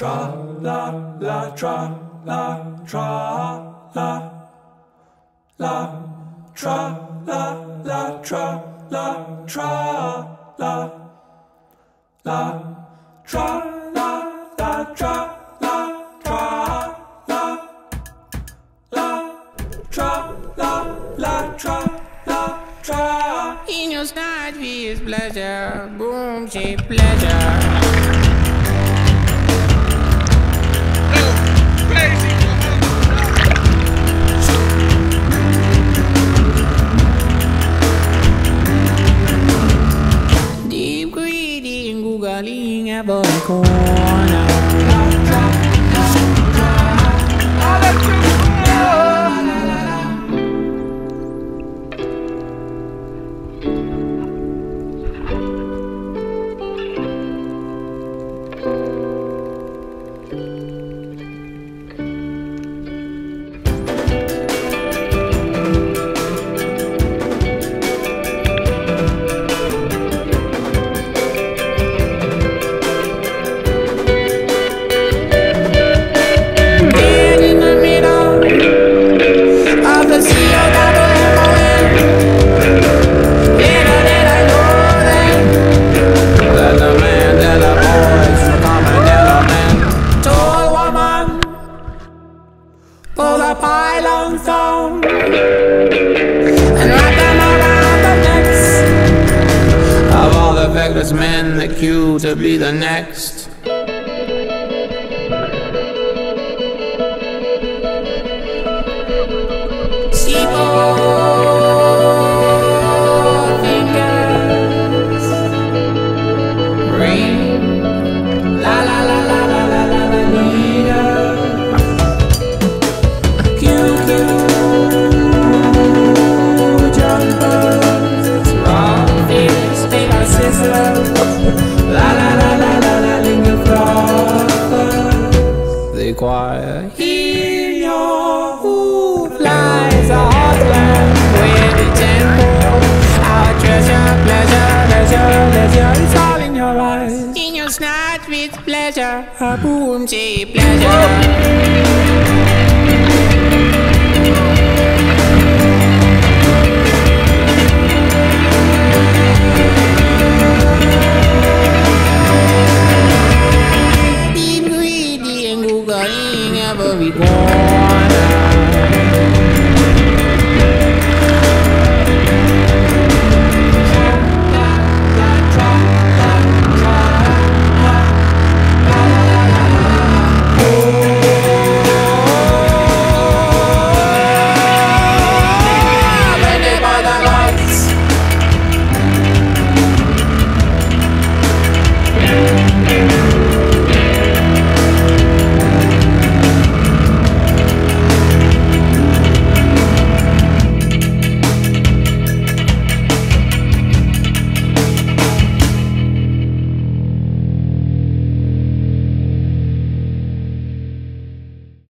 In your sight feels pleasure, boom, she pleasure. Deep greedy and googling about the corner. Reckless men, the cue to be the next. Seaboard fingers ring, la la la la la la la la leader. Q jumpers, rock fingers, paper scissors. Choir. Hear your who flies a hot land with the temple. Our treasure, pleasure, pleasure, pleasure. It's all in your eyes. In your snatch with pleasure, a boom, she pleasure. Never be gone.